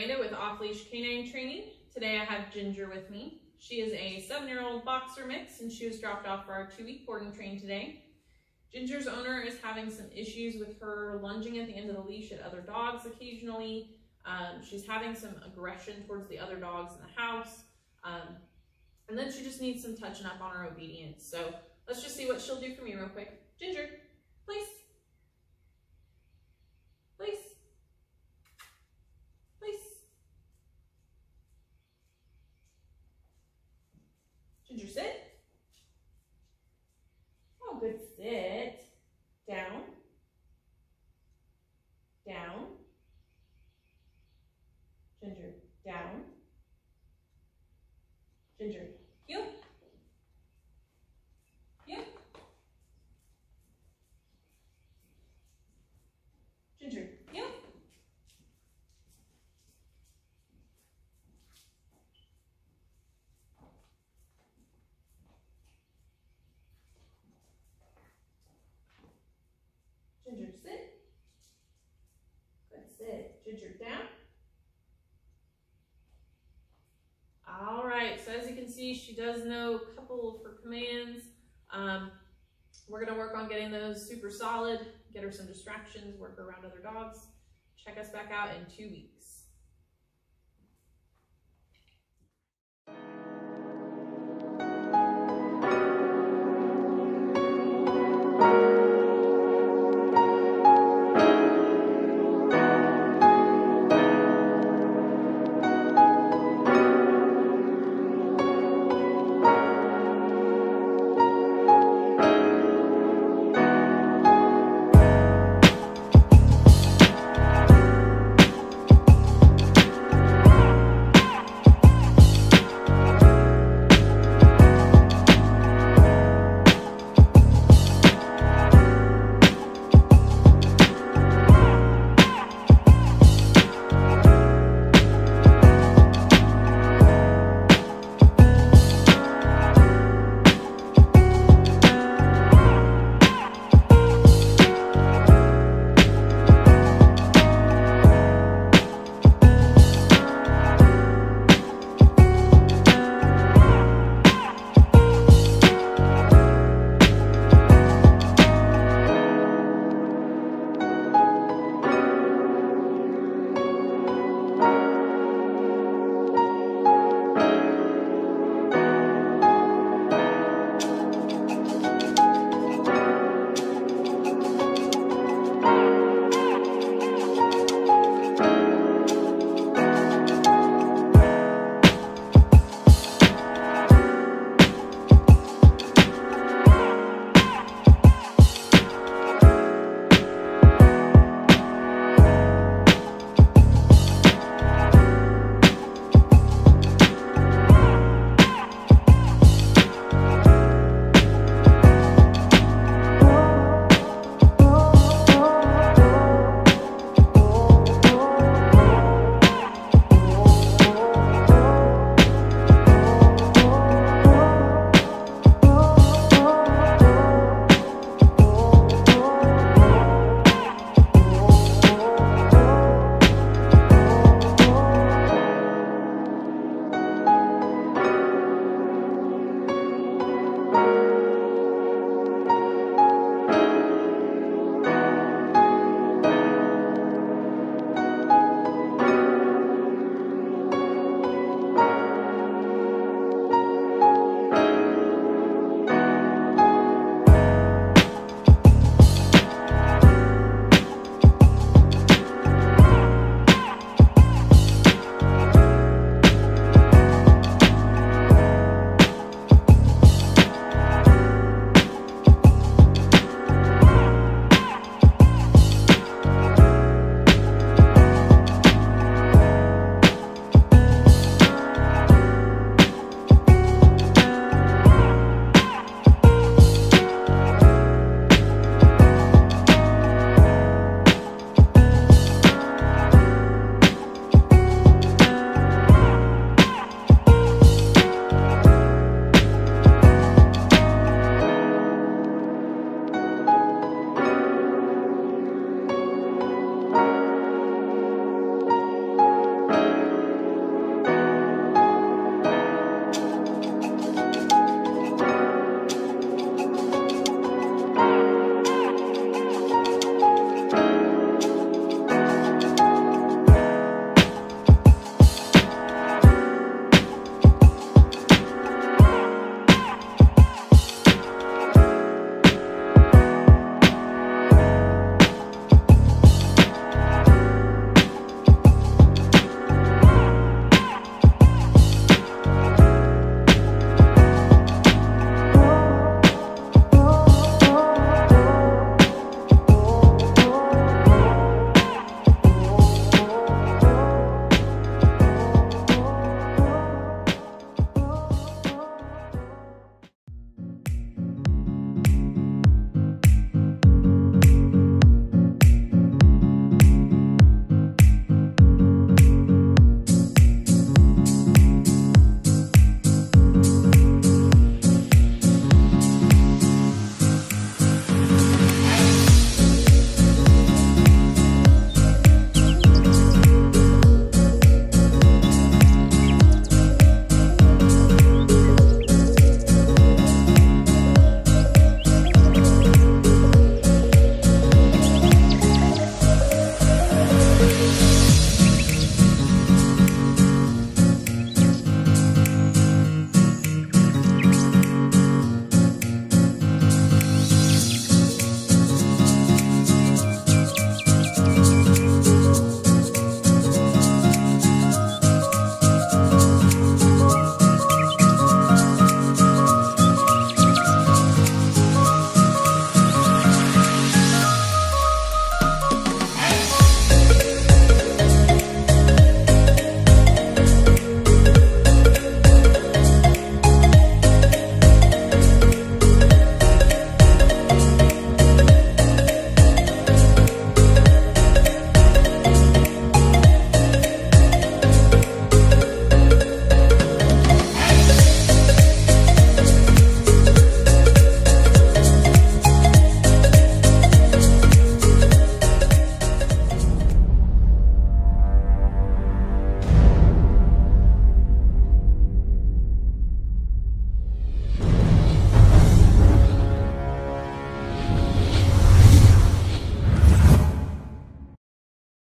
Miranda with Off-Leash Canine Training. Today I have Ginger with me. She is a 7-year-old boxer mix and she was dropped off for our 2-week board and train today. Ginger's owner is having some issues with her lunging at the end of the leash at other dogs occasionally. She's having some aggression towards the other dogs in the house. And then she just needs some touching up on her obedience. So let's just see what she'll do for me real quick. Ginger, please. Ginger, sit. Oh, good sit. Down. Down. Ginger, down. Ginger, heel. Heel. Ginger, heel. Ginger, sit. Good, sit. Ginger, down. All right, so as you can see, she does know a couple of her commands. We're going to work on getting those super solid, get her some distractions, work her around other dogs. Check us back out in 2 weeks.